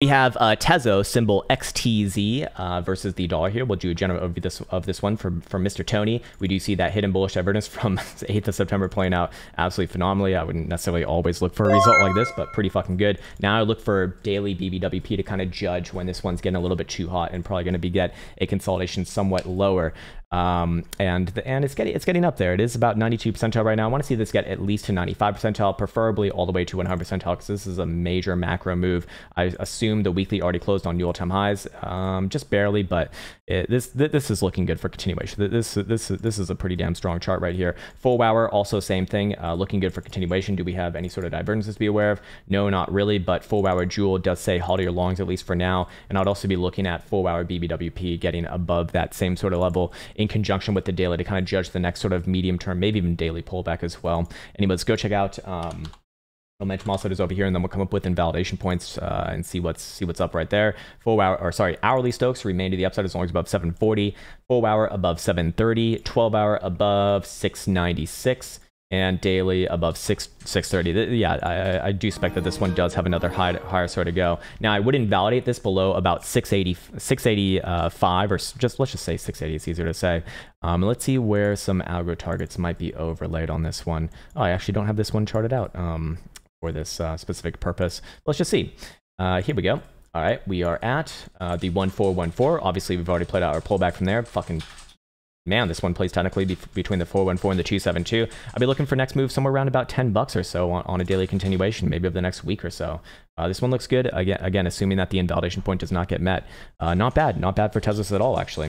We have Tezos, symbol XTZ, versus the dollar here. We'll do a general overview of this one from Mr. Tony. We do see that hidden bullish divergence from the 8th of September playing out absolutely phenomenally. I wouldn't necessarily always look for a result like this, but pretty fucking good. Now I look for daily BBWP to kind of judge when this one's getting a little bit too hot and probably going to get a consolidation somewhat lower. And it's getting up there. It is about 92 percentile right now. I want to see this get at least to 95 percentile, preferably all the way to 100 percentile, because this is a major macro move. I assume the weekly already closed on new all-time highs, just barely, but this is looking good for continuation. This is a pretty damn strong chart right here. 4 hour also same thing, looking good for continuation. Do we have any sort of divergences to be aware of? No, not really. But 4 hour Joule does say hold your longs at least for now, and I'd also be looking at 4 hour BBWP getting above that same sort of level in conjunction with the daily to kind of judge the next sort of medium term, maybe even daily pullback as well. Anyway, let's go check out momentum also is over here, and then we'll come up with invalidation points and see what's up right there. 4 hour, or sorry, hourly Stokes remain to the upside as long as above 740, 4 hour above 730, 12 hour above 696, and daily above 630. Yeah, I do expect that this one does have another higher sort to go. Now I would invalidate this below about 685, or just let's just say 680. It's easier to say. Let's see where some algo targets might be overlaid on this one. Oh, I actually don't have this one charted out for this specific purpose. Let's just see. Here we go. All right, we are at the 1414. Obviously, we've already played out our pullback from there. Fucking. Man, this one plays technically between the 414 and the 272. I'll be looking for next move somewhere around about 10 bucks or so on a daily continuation, maybe over the next week or so. This one looks good, again, assuming that the invalidation point does not get met. Not bad for Tezos at all, actually.